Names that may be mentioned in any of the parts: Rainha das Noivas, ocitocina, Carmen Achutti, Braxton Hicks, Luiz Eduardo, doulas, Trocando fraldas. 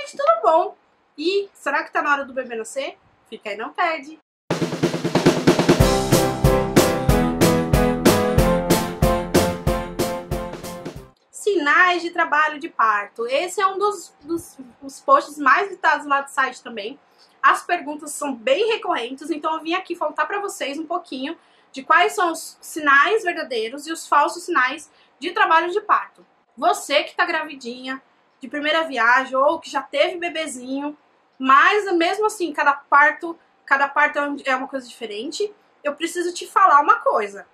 gente, tudo bom? E será que tá na hora do bebê nascer? Fica aí, não perde! Sinais de trabalho de parto. Esse é um dos posts mais visitados lá do site também. As perguntas são bem recorrentes, então eu vim aqui contar pra vocês um pouquinho de quais são os sinais verdadeiros e os falsos sinais de trabalho de parto. Você que tá gravidinha, de primeira viagem, ou que já teve bebezinho, mas mesmo assim, cada parto é uma coisa diferente, eu preciso te falar uma coisa.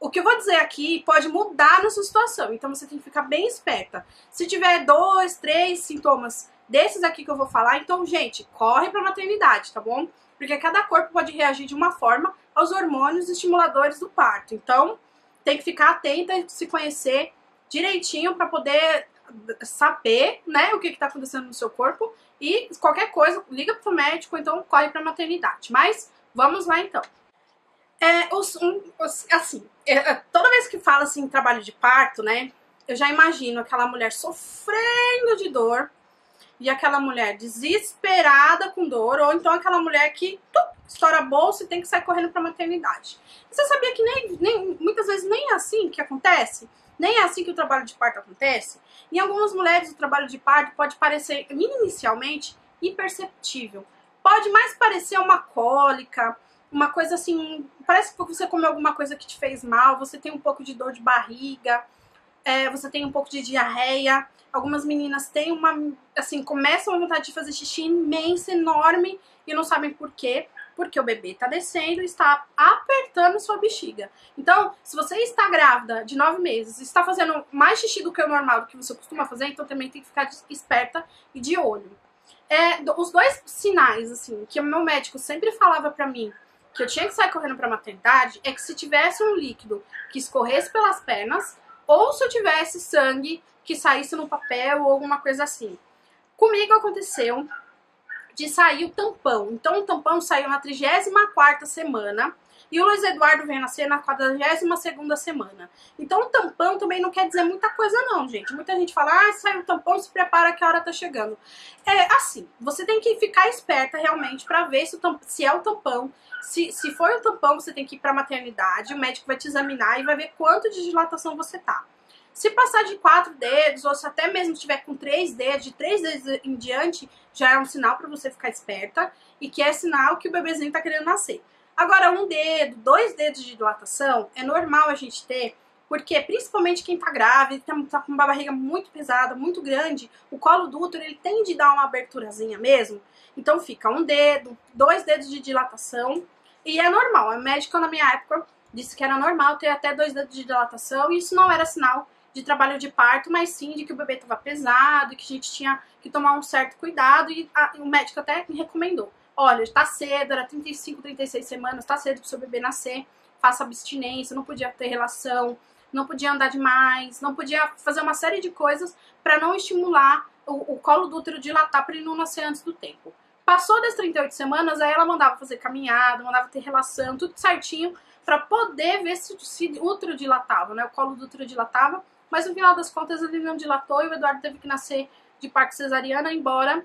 O que eu vou dizer aqui pode mudar na sua situação, então você tem que ficar bem esperta. Se tiver 2, 3 sintomas desses aqui que eu vou falar, então, gente, corre pra maternidade, tá bom? Porque cada corpo pode reagir de uma forma aos hormônios estimuladores do parto. Então, tem que ficar atenta e se conhecer direitinho pra poder saber, né, o que que tá acontecendo no seu corpo. E qualquer coisa, liga pro médico, então corre pra maternidade. Mas, vamos lá então. Toda vez que fala assim, trabalho de parto, né, eu já imagino aquela mulher sofrendo de dor, e aquela mulher desesperada com dor, ou então aquela mulher que estoura a bolsa e tem que sair correndo pra maternidade. E você sabia que muitas vezes nem é assim que acontece? Nem é assim que o trabalho de parto acontece? Em algumas mulheres o trabalho de parto pode parecer inicialmente imperceptível. Pode mais parecer uma cólica, uma coisa assim, parece que você comeu alguma coisa que te fez mal, você tem um pouco de dor de barriga, você tem um pouco de diarreia. Algumas meninas têm começam a vontade de fazer xixi imensa, enorme, e não sabem por quê, porque o bebê tá descendo e está apertando sua bexiga. Então, se você está grávida de 9 meses e está fazendo mais xixi do que o normal, do que você costuma fazer, então também tem que ficar esperta e de olho. Os dois sinais, assim, que o meu médico sempre falava pra mim, que eu tinha que sair correndo pra maternidade, é que se tivesse um líquido que escorresse pelas pernas, ou se eu tivesse sangue que saísse no papel ou alguma coisa assim. Comigo aconteceu de sair o tampão. Então o tampão saiu na 34ª semana e o Luiz Eduardo veio nascer na 42ª semana. Então o tampão também não quer dizer muita coisa não, gente. Muita gente fala, saiu o tampão, se prepara que a hora tá chegando. Você tem que ficar esperta realmente pra ver se é o tampão. Se for o tampão, você tem que ir pra maternidade, o médico vai te examinar e vai ver quanto de dilatação você tá. Se passar de 4 dedos, ou se até mesmo estiver com 3 dedos, de 3 dedos em diante, já é um sinal pra você ficar esperta e que é sinal que o bebezinho tá querendo nascer. Agora, 1 dedo, 2 dedos de dilatação, é normal a gente ter, porque principalmente quem tá grávida, tá com uma barriga muito pesada, muito grande, o colo do útero, ele tende a dar uma aberturazinha mesmo. Então fica 1 dedo, 2 dedos de dilatação. E é normal, a médica na minha época disse que era normal ter até 2 dedos de dilatação, e isso não era sinal de trabalho de parto, mas sim de que o bebê estava pesado, que a gente tinha que tomar um certo cuidado, e o médico até recomendou. Olha, tá cedo, era 35, 36 semanas, tá cedo pro seu bebê nascer, faça abstinência, não podia ter relação, não podia andar demais, não podia fazer uma série de coisas para não estimular o colo do útero dilatar para ele não nascer antes do tempo. Passou das 38 semanas, aí ela mandava fazer caminhada, mandava ter relação, tudo certinho, pra poder ver se o útero dilatava, né? O colo do útero dilatava, mas no final das contas ele não dilatou e o Eduardo teve que nascer de parto cesariana, embora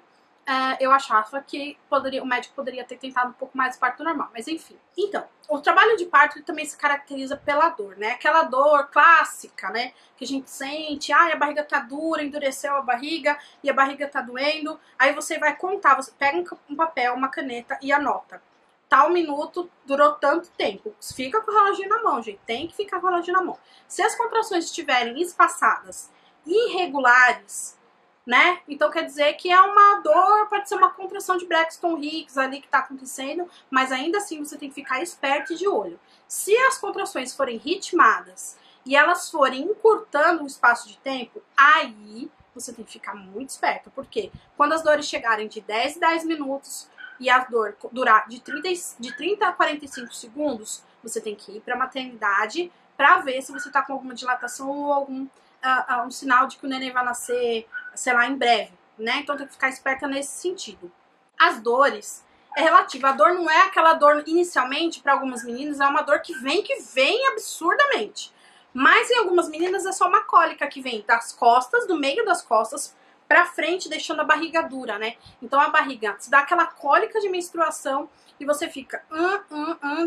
eu achava que o médico poderia ter tentado um pouco mais de parto normal, mas enfim. Então, o trabalho de parto também se caracteriza pela dor, né? Aquela dor clássica, né? Que a gente sente, a barriga tá dura, endureceu a barriga e a barriga tá doendo. Aí você vai contar, você pega um papel, uma caneta e anota. Tal minuto, durou tanto tempo. Fica com o reloginho na mão, gente. Tem que ficar com o reloginho na mão. Se as contrações estiverem espaçadas, irregulares, né? Então quer dizer que é uma dor, pode ser uma contração de Braxton Hicks ali que tá acontecendo, mas ainda assim você tem que ficar esperto e de olho. Se as contrações forem ritmadas e elas forem encurtando o espaço de tempo, aí você tem que ficar muito esperto, porque quando as dores chegarem de 10 em 10 minutos e a dor durar de 30 a 45 segundos, você tem que ir pra maternidade pra ver se você tá com alguma dilatação ou um sinal de que o neném vai nascer, sei lá, em breve, né? Então tem que ficar esperta nesse sentido. As dores é relativa. A dor não é aquela dor inicialmente, para algumas meninas, é uma dor que vem absurdamente. Mas em algumas meninas é só uma cólica que vem das costas, do meio das costas, pra frente, deixando a barriga dura, né? Então a barriga se dá aquela cólica de menstruação e você fica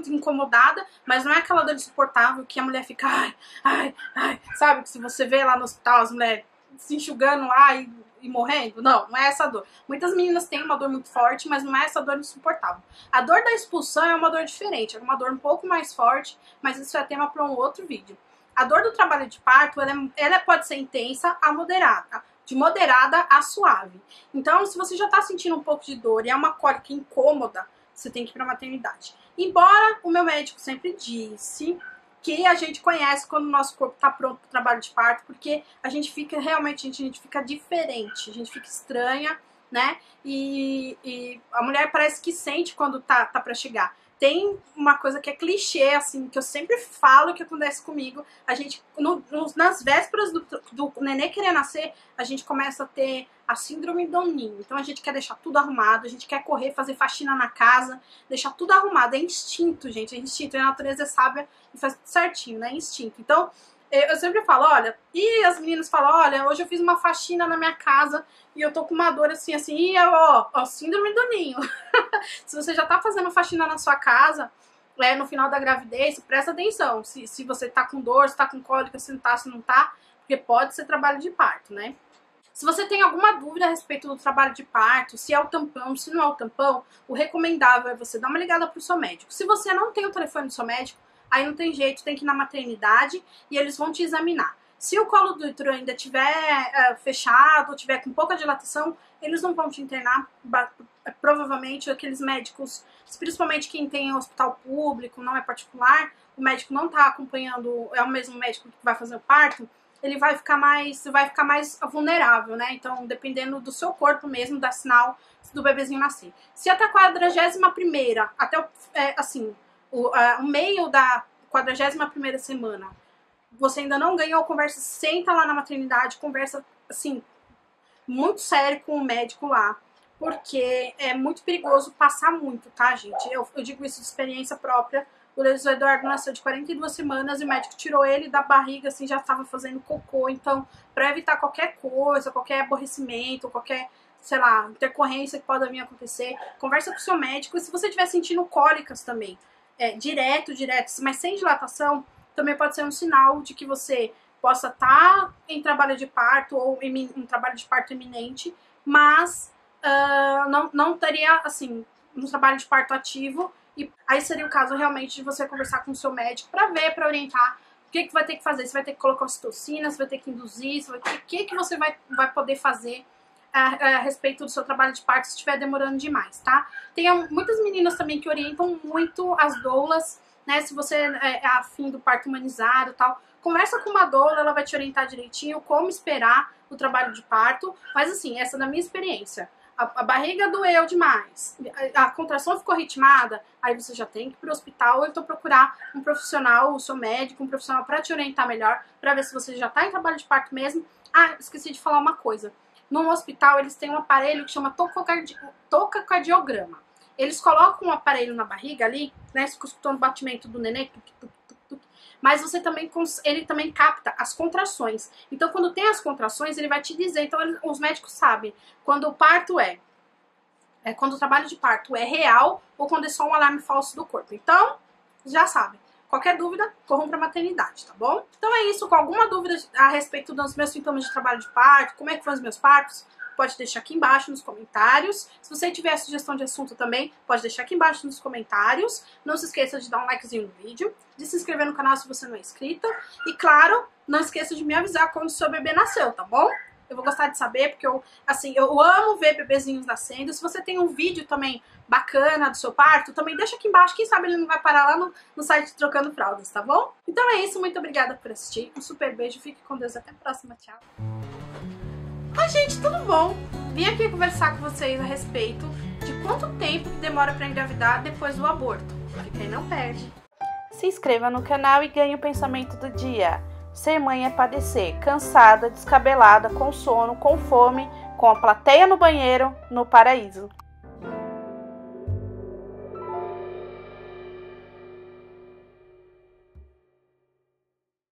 incomodada, mas não é aquela dor insuportável que a mulher fica ai, ai, ai, sabe? Que se você vê lá no hospital as mulheres se enxugando lá e morrendo, não é essa dor. Muitas meninas têm uma dor muito forte, mas não é essa dor insuportável. A dor da expulsão é uma dor diferente, é uma dor um pouco mais forte, mas isso é tema para um outro vídeo. A dor do trabalho de parto, ela pode ser intensa a moderada, de moderada a suave. Então, se você já está sentindo um pouco de dor e é uma cólica incômoda, você tem que ir para a maternidade. Embora o meu médico sempre disse que a gente conhece quando o nosso corpo está pronto para o trabalho de parto, porque a gente fica realmente, a gente fica diferente, a gente fica estranha, né? E a mulher parece que sente quando tá para chegar. Tem uma coisa que é clichê, assim, que eu sempre falo que acontece comigo. A gente, nas vésperas do nenê querer nascer, a gente começa a ter a síndrome do ninho. Então a gente quer deixar tudo arrumado, a gente quer correr, fazer faxina na casa, deixar tudo arrumado. É instinto, gente, é instinto. A natureza é sábia e faz tudo certinho, né? É instinto. Então eu sempre falo, olha, e as meninas falam, olha, hoje eu fiz uma faxina na minha casa e eu tô com uma dor assim, assim, e eu, ó, síndrome do ninho. Se você já tá fazendo faxina na sua casa, né, no final da gravidez, presta atenção, se você tá com dor, se tá com cólica, se não tá, porque pode ser trabalho de parto, né? Se você tem alguma dúvida a respeito do trabalho de parto, se é o tampão, se não é o tampão, o recomendável é você dar uma ligada pro seu médico. Se você não tem o telefone do seu médico, aí não tem jeito, tem que ir na maternidade e eles vão te examinar. Se o colo do útero ainda estiver fechado, ou tiver com pouca dilatação, eles não vão te internar, provavelmente aqueles médicos, principalmente quem tem hospital público, não é particular, o médico não tá acompanhando, é o mesmo médico que vai fazer o parto, ele vai ficar mais vulnerável, né? Então, dependendo do seu corpo mesmo, dá sinal do bebezinho nascer. Se até a 41ª, até o, assim, o meio da 41ª semana, você ainda não ganhou, conversa, senta lá na maternidade, conversa, assim, muito sério com o médico lá, porque é muito perigoso passar muito, tá, gente? Eu digo isso de experiência própria. O Luiz Eduardo nasceu de 42 semanas e o médico tirou ele da barriga, assim, já estava fazendo cocô. Então, para evitar qualquer coisa, qualquer aborrecimento, qualquer, sei lá, intercorrência que pode vir a acontecer, conversa com o seu médico. E se você estiver sentindo cólicas também, direto, mas sem dilatação, também pode ser um sinal de que você possa estar em trabalho de parto ou em um trabalho de parto iminente, mas não teria, assim, um trabalho de parto ativo, e aí seria o caso realmente de você conversar com o seu médico para ver, para orientar o que vai ter que fazer, se vai ter que colocar ocitocina, se vai ter que induzir, o que você vai poder fazer a respeito do seu trabalho de parto se estiver demorando demais, tá? Tem muitas meninas também que orientam muito as doulas, né? Se você é afim do parto humanizado e tal, conversa com uma doula, ela vai te orientar direitinho como esperar o trabalho de parto. Mas assim, essa é da minha experiência. A barriga doeu demais, a contração ficou ritmada, aí você já tem que ir para o hospital ou então procurar um profissional, o seu médico, um profissional para te orientar melhor, para ver se você já está em trabalho de parto mesmo. Ah, esqueci de falar uma coisa. No hospital, eles têm um aparelho que chama tocacardiograma. Eles colocam um aparelho na barriga ali, né? Você fica escutando o batimento do neném, mas você também, ele também capta as contrações. Então, quando tem as contrações, ele vai te dizer. Então, os médicos sabem quando o parto quando o trabalho de parto é real ou quando é só um alarme falso do corpo. Então, já sabem. Qualquer dúvida, corram para a maternidade, tá bom? Então é isso, com alguma dúvida a respeito dos meus sintomas de trabalho de parto, como é que foram os meus partos, pode deixar aqui embaixo nos comentários. Se você tiver sugestão de assunto também, pode deixar aqui embaixo nos comentários. Não se esqueça de dar um likezinho no vídeo, de se inscrever no canal se você não é inscrita. E claro, não esqueça de me avisar quando o seu bebê nasceu, tá bom? Eu vou gostar de saber, porque eu amo ver bebezinhos nascendo. Se você tem um vídeo também bacana do seu parto, também deixa aqui embaixo. Quem sabe ele não vai parar lá no site Trocando Fraldas, tá bom? Então é isso, muito obrigada por assistir. Um super beijo, fique com Deus, até a próxima, tchau. Oi, gente, tudo bom? Vim aqui conversar com vocês a respeito de quanto tempo demora pra engravidar depois do aborto, porque quem não perde. Se inscreva no canal e ganhe o pensamento do dia. Ser mãe é padecer, cansada, descabelada, com sono, com fome, com a plateia no banheiro, no paraíso.